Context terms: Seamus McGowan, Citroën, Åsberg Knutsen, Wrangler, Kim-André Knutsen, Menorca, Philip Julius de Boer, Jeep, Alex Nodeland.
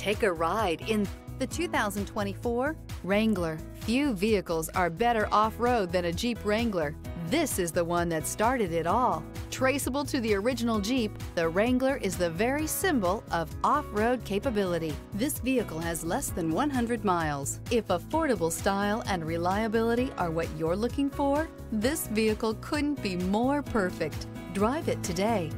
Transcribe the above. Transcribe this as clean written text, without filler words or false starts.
Take a ride in the 2024 Wrangler. Few vehicles are better off-road than a Jeep Wrangler. This is the one that started it all. Traceable to the original Jeep, the Wrangler is the very symbol of off-road capability. This vehicle has less than 100 miles. If affordable style and reliability are what you're looking for, this vehicle couldn't be more perfect. Drive it today.